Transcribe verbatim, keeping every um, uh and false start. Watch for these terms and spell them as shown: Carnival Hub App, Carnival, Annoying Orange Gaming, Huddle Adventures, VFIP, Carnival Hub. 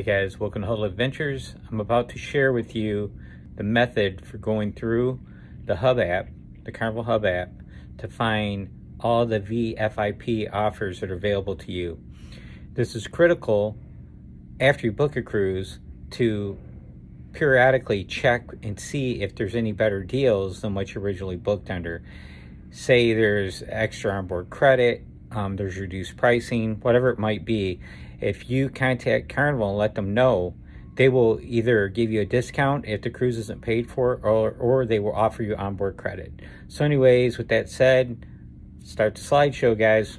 Hey guys, welcome to Huddle Adventures. I'm about to share with you the method for going through the Hub app, the Carnival Hub app, to find all the V F I P offers that are available to you. This is critical after you book a cruise to periodically check and see if there's any better deals than what you originally booked under. Say there's extra onboard credit, um, there's reduced pricing, whatever it might be. If you contact Carnival and let them know, they will either give you a discount if the cruise isn't paid for, or, or they will offer you onboard credit. So anyways, with that said, start the slideshow, guys.